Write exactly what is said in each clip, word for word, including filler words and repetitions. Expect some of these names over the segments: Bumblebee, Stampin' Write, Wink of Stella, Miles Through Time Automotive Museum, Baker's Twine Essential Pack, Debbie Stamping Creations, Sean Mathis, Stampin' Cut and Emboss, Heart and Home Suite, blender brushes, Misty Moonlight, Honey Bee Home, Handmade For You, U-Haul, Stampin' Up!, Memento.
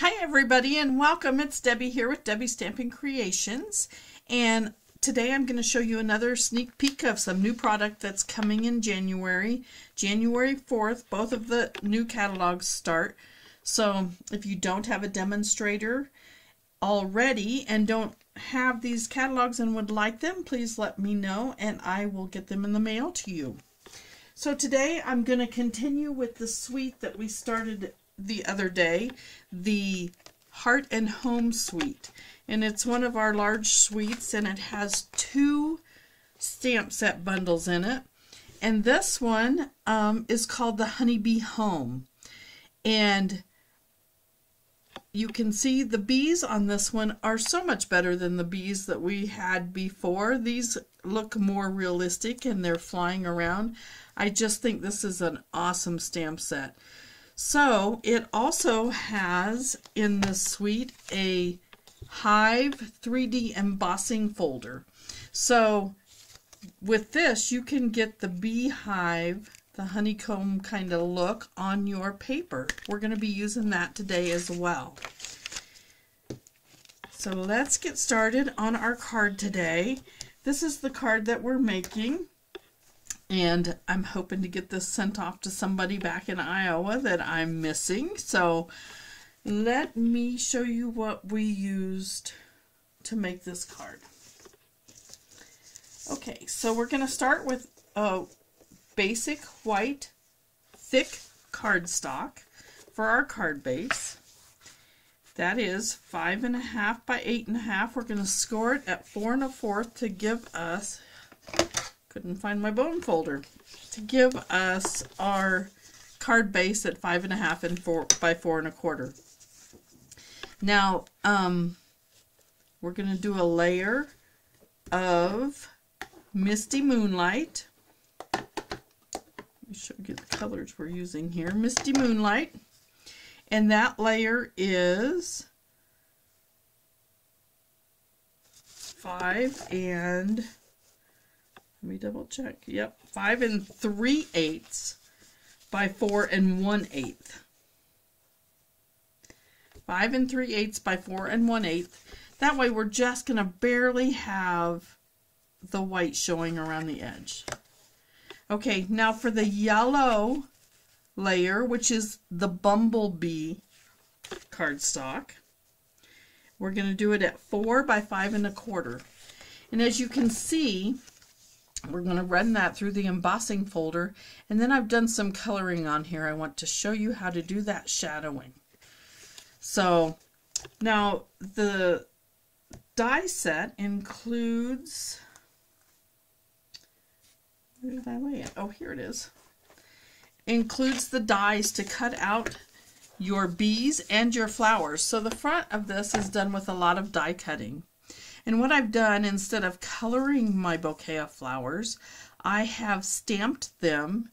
Hi everybody and welcome. It's Debbie here with Debbie Stamping Creations, and today I'm going to show you another sneak peek of some new product that's coming in January. January fourth, both of the new catalogs start. So if you don't have a demonstrator already and don't have these catalogs and would like them, please let me know and I will get them in the mail to you. So today I'm going to continue with the suite that we started the other day, the Heart and Home Suite, and it's one of our large suites, and it has two stamp set bundles in it. And this one um, is called the Honey Bee Home, and you can see the bees on this one are so much better than the bees that we had before. These look more realistic and they're flying around. I just think this is an awesome stamp set. So it also has in the suite a Hive three D embossing folder. So with this you can get the beehive, the honeycomb kind of look on your paper. We're going to be using that today as well. So let's get started on our card today. This is the card that we're making, and I'm hoping to get this sent off to somebody back in Iowa that I'm missing. So let me show you what we used to make this card. Okay, so we're going to start with a basic white thick cardstock for our card base. That is five and a half by eight and a half. We're going to score it at four and a fourth to give us Couldn't find my bone folder to give us our card base at five and a half and four by four and a quarter. Now um, we're going to do a layer of Misty Moonlight. Let me show you the colors we're using here. Misty Moonlight, and that layer is five and. Let me double check. Yep, five and three eighths by four and one eighth. Five and three eighths by four and one eighth. That way, we're just gonna barely have the white showing around the edge. Okay, now for the yellow layer, which is the Bumblebee cardstock, we're gonna do it at four by five and a quarter. And as you can see, we're going to run that through the embossing folder, and then I've done some coloring on here. I want to show you how to do that shadowing. So now the die set includes, where did I lay it? Oh, here it is. Includes the dies to cut out your bees and your flowers. So the front of this is done with a lot of die cutting. And what I've done, instead of coloring my bouquet of flowers, I have stamped them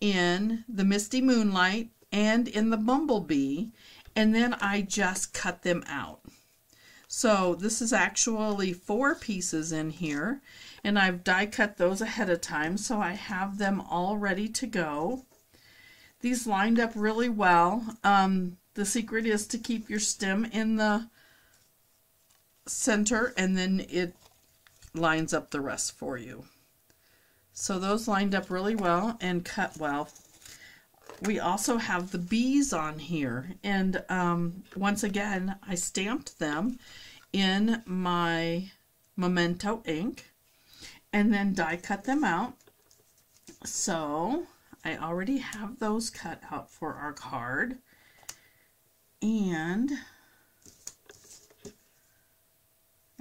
in the Misty Moonlight and in the Bumblebee, and then I just cut them out. So this is actually four pieces in here, and I've die cut those ahead of time, so I have them all ready to go. These lined up really well. Um, the secret is to keep your stem in the center, and then it lines up the rest for you. So those lined up really well and cut well. We also have the bees on here, and um, once again I stamped them in my Memento ink and then die cut them out. So I already have those cut out for our card, and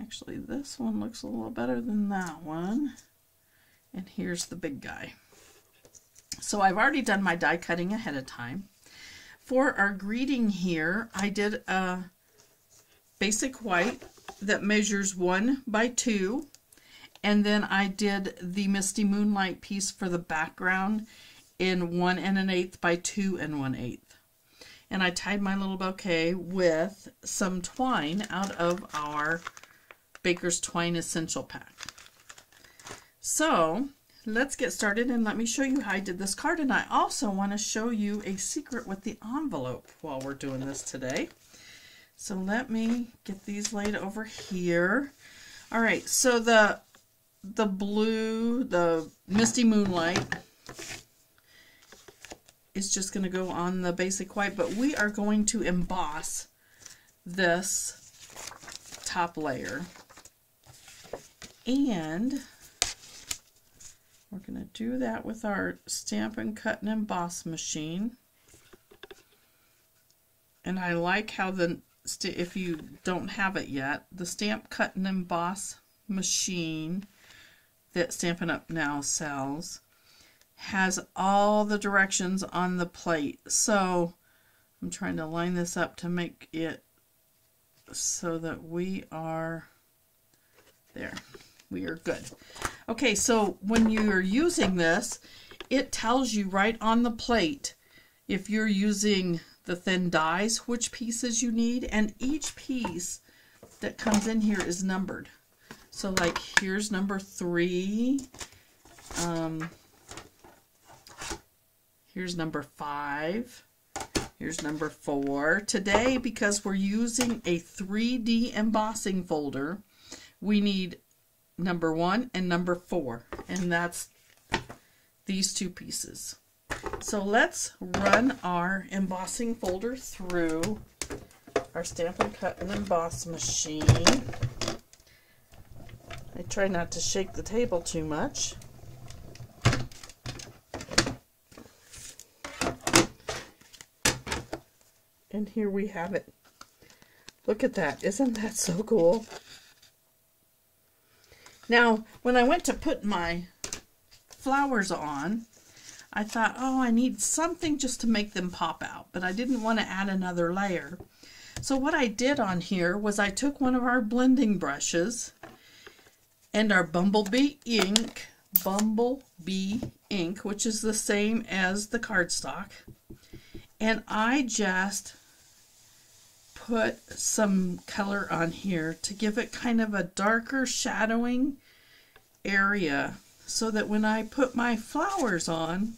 actually, this one looks a little better than that one. And here's the big guy. So I've already done my die cutting ahead of time. For our greeting here, I did a basic white that measures one by two. And then I did the Misty Moonlight piece for the background in one and an eighth by two and one eighth. And I tied my little bouquet with some twine out of our Baker's Twine Essential Pack. So let's get started, and let me show you how I did this card. And I also want to show you a secret with the envelope while we're doing this today. So let me get these laid over here. All right, so the the blue, the Misty Moonlight is just going to go on the basic white, but we are going to emboss this top layer. And we're going to do that with our Stampin' Cut and Emboss machine. And I like how the, if you don't have it yet, the Stamp Cut and Emboss machine that Stampin' Up! Now sells has all the directions on the plate. So I'm trying to line this up to make it so that we are there. We are good. Okay, so when you're using this, it tells you right on the plate if you're using the thin dies, which pieces you need, and each piece that comes in here is numbered. So like here's number three. Um, Here's number five. Here's number four. Today, because we're using a three D embossing folder, we need number one and number four, and that's these two pieces. So let's run our embossing folder through our Stampin' Cut and Emboss machine. I try not to shake the table too much. And here we have it. Look at that. Isn't that so cool? Now, when I went to put my flowers on, I thought, oh, I need something just to make them pop out, but I didn't want to add another layer. So what I did on here was I took one of our blending brushes and our Bumblebee ink, Bumblebee ink, which is the same as the cardstock, and I just put some color on here to give it kind of a darker shadowing area so that when I put my flowers on,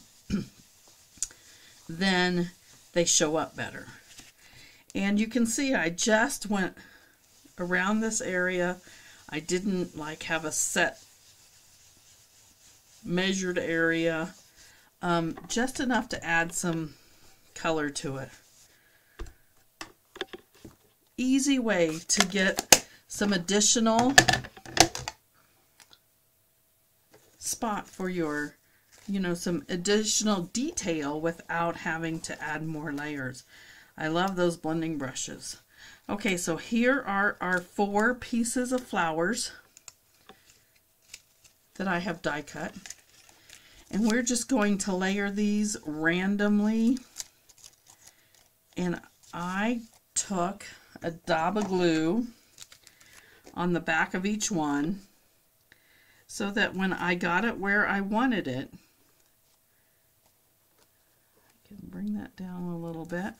then they show up better. And you can see I just went around this area. I didn't like have a set measured area, um, just enough to add some color to it. Easy way to get some additional spot for your, you know, some additional detail without having to add more layers. I love those blending brushes. Okay, so here are our four pieces of flowers that I have die cut, and we're just going to layer these randomly. And I took a dab of glue on the back of each one so that when I got it where I wanted it, I can bring that down a little bit,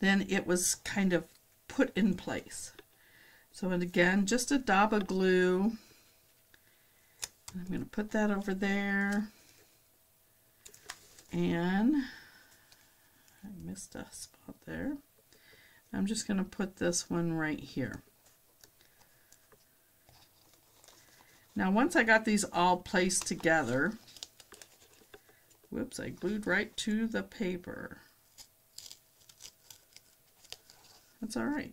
then it was kind of put in place. So, and again, just a dab of glue. I'm going to put that over there. And I missed a spot there. I'm just going to put this one right here. Now once I got these all placed together, whoops, I glued right to the paper. That's all right.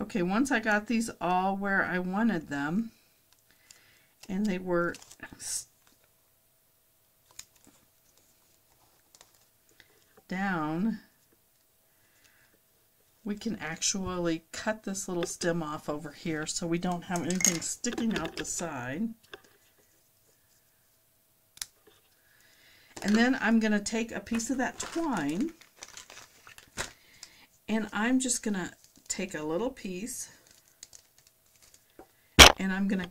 Okay, once I got these all where I wanted them, and they were down, we can actually cut this little stem off over here so we don't have anything sticking out the side. And then I'm going to take a piece of that twine, and I'm just going to take a little piece, and I'm going to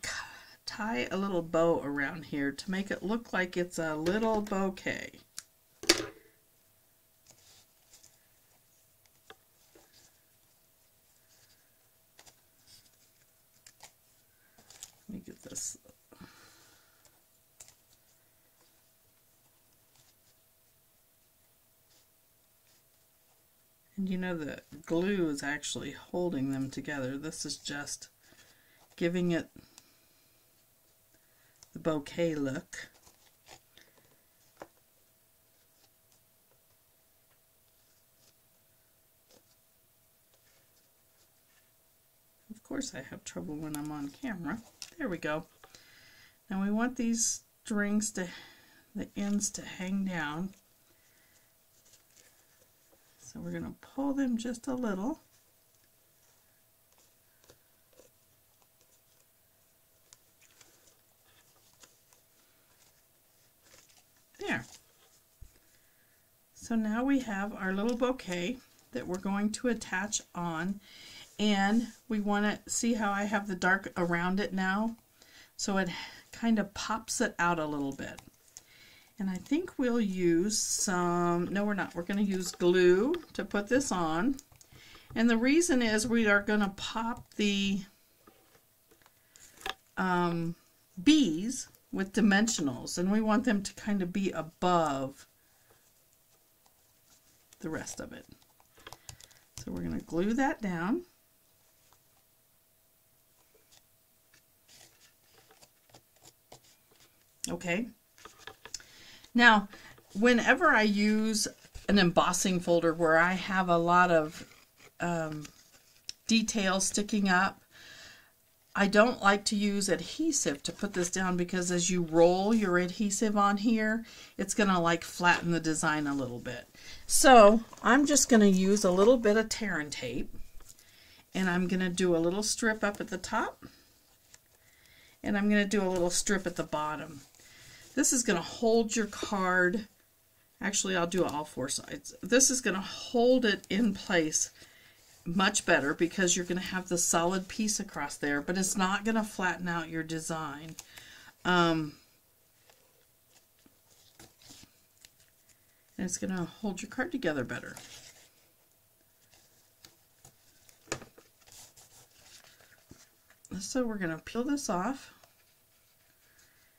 tie a little bow around here to make it look like it's a little bouquet. Let me get this. And you know the glue is actually holding them together. This is just giving it the bouquet look. Of course I have trouble when I'm on camera. There we go. Now we want these strings to, the ends to hang down. So we're going to pull them just a little. There. So now we have our little bouquet that we're going to attach on, and we want to see how I have the dark around it now, so it kind of pops it out a little bit. And I think we'll use some, no we're not, we're going to use glue to put this on. And the reason is we are going to pop the um, bees with dimensionals, and we want them to kind of be above the rest of it. So we're going to glue that down. Okay. Now, whenever I use an embossing folder where I have a lot of um, detail sticking up, I don't like to use adhesive to put this down, because as you roll your adhesive on here, it's going to like flatten the design a little bit. So I'm just going to use a little bit of Tear and Tape, and I'm going to do a little strip up at the top, and I'm going to do a little strip at the bottom. This is going to hold your card. Actually, I'll do it all four sides. This is going to hold it in place much better, because you're going to have the solid piece across there, but it's not going to flatten out your design. Um, and it's going to hold your card together better. So we're going to peel this off.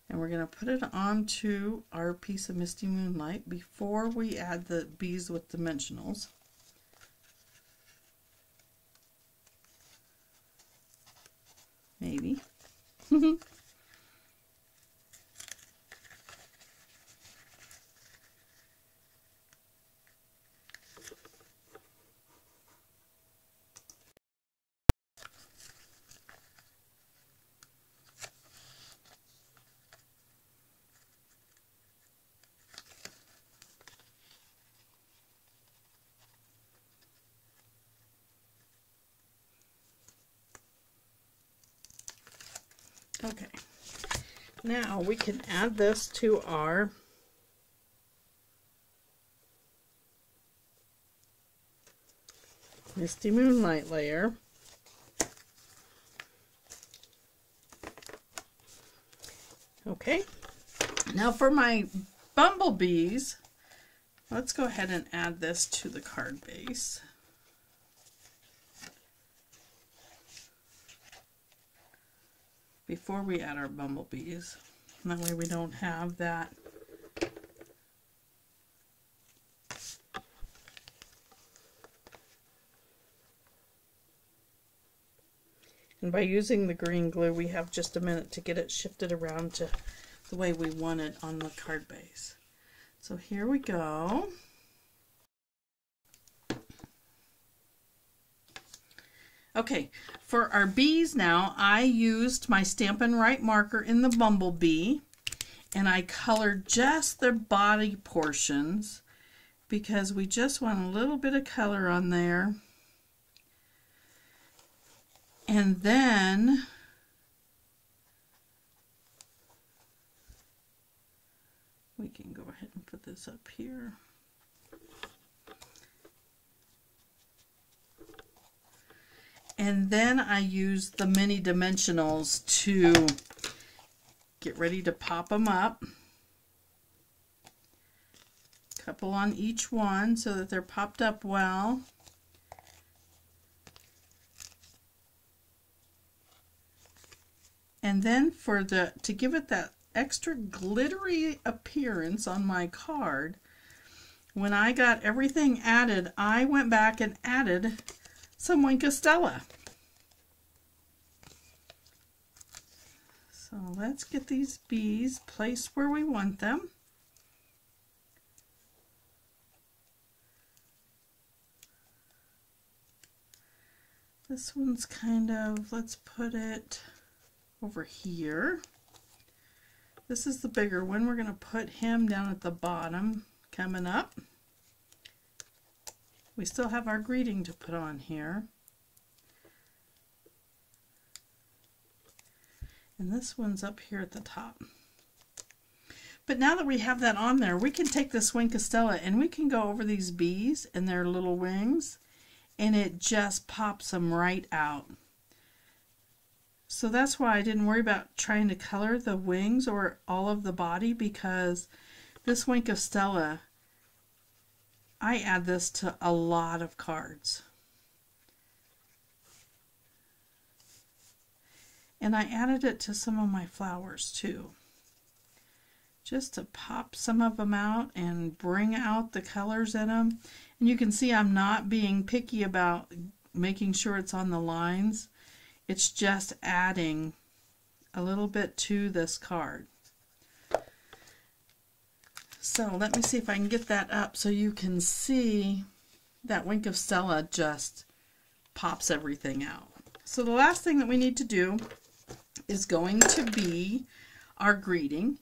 And we're going to put it onto our piece of Misty Moonlight before we add the bees with dimensionals. Maybe. Okay, now we can add this to our Misty Moonlight layer. Okay, now for my bumblebees, let's go ahead and add this to the card base. Before we add our bumblebees. And that way we don't have that . And by using the green glue, we have just a minute to get it shifted around to the way we want it on the card base. So here we go. Okay, for our bees now, I used my Stampin' Write marker in the Bumblebee, and I colored just their body portions, because we just want a little bit of color on there. And then we can go ahead and put this up here. And then I used the mini dimensionals to get ready to pop them up. A couple on each one so that they're popped up well. And then for the to give it that extra glittery appearance on my card, when I got everything added, I went back and added some Wink of Stella. So let's get these bees placed where we want them. This one's kind of, let's put it over here. This is the bigger one. We're going to put him down at the bottom coming up. We still have our greeting to put on here. And this one's up here at the top. But now that we have that on there, we can take this Wink of Stella and we can go over these bees and their little wings, and it just pops them right out. So that's why I didn't worry about trying to color the wings or all of the body, because this Wink of Stella, I add this to a lot of cards. And I added it to some of my flowers too, just to pop some of them out and bring out the colors in them. And you can see I'm not being picky about making sure it's on the lines. It's just adding a little bit to this card. So let me see if I can get that up so you can see that Wink of Stella just pops everything out. So the last thing that we need to do is going to be our greeting,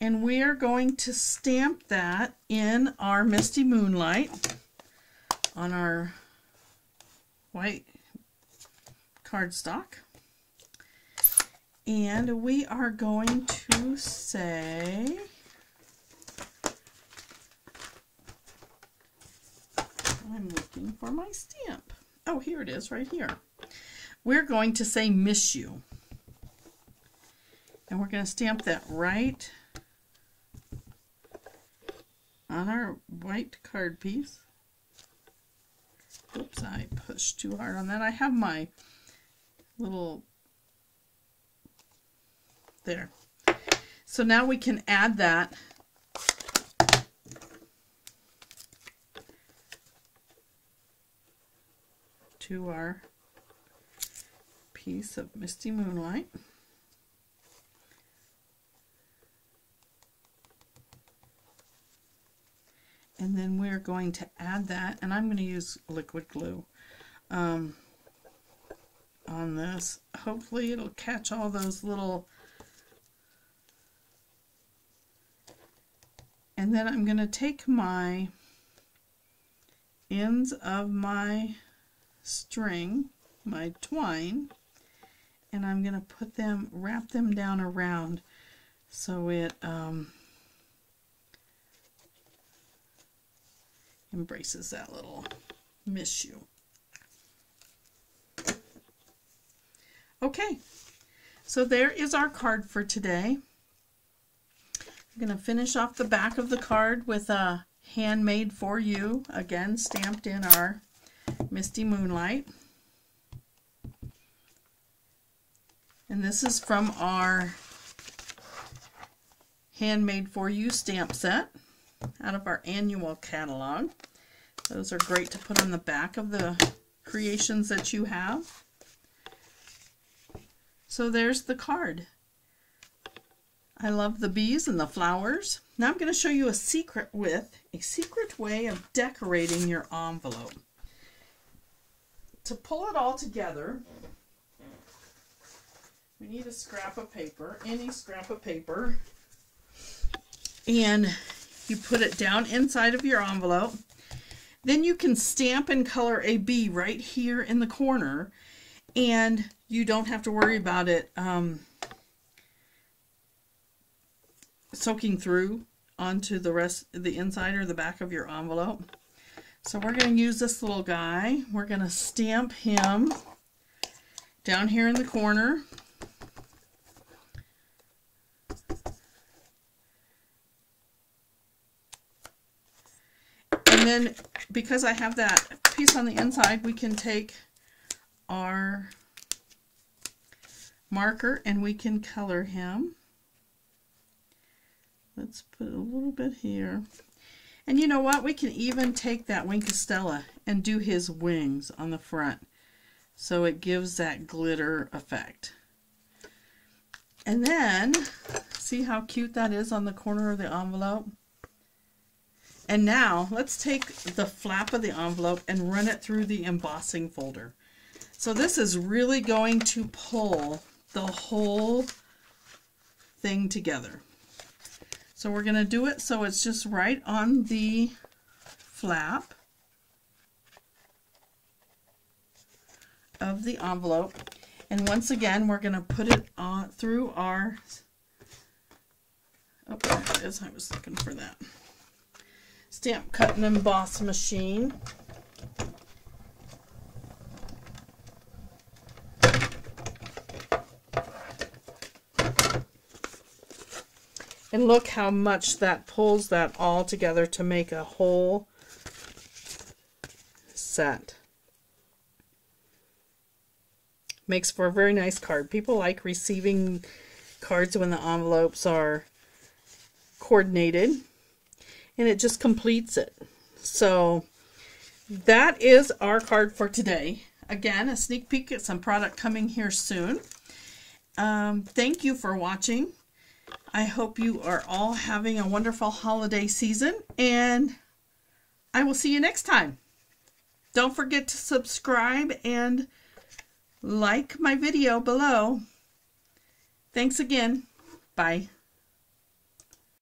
and we are going to stamp that in our Misty Moonlight on our white cardstock, and we are going to say, I'm looking for my stamp. Oh, here it is right here. We're going to say miss you, and we're going to stamp that right on our white card piece. Oops, I pushed too hard on that. I have my little there. So now we can add that to our piece of Misty Moonlight. And then we're going to add that, and I'm going to use liquid glue um, on this. Hopefully it'll catch all those little, and then I'm going to take my ends of my string, my twine, and I'm going to put them, wrap them down around so it um, embraces that little miss you. Okay, so there is our card for today. I'm going to finish off the back of the card with a Handmade For You, again stamped in our Misty Moonlight. And this is from our Handmade For You stamp set out of our annual catalog. Those are great to put on the back of the creations that you have. So there's the card. I love the bees and the flowers. Now I'm going to show you a secret with a secret way of decorating your envelope. To pull it all together, we need a scrap of paper, any scrap of paper, and you put it down inside of your envelope. Then you can stamp and color a bee right here in the corner, and you don't have to worry about it um, soaking through onto the rest, the inside or the back of your envelope. So we're going to use this little guy. We're going to stamp him down here in the corner. And then, because I have that piece on the inside, we can take our marker and we can color him. Let's put a little bit here. And you know what? We can even take that Wink of Stella and do his wings on the front, so it gives that glitter effect. And then, see how cute that is on the corner of the envelope? And now, let's take the flap of the envelope and run it through the embossing folder. So this is really going to pull the whole thing together. So we're going to do it so it's just right on the flap of the envelope. And once again, we're going to put it on through our, oh, there it is. I was looking for that. Stamp, cut, and emboss machine. And look how much that pulls that all together to make a whole set. Makes for a very nice card. People like receiving cards when the envelopes are coordinated, and it just completes it. So that is our card for today. Again, a sneak peek at some product coming here soon. Um, thank you for watching. I hope you are all having a wonderful holiday season, and I will see you next time. Don't forget to subscribe and like my video below. Thanks again. Bye.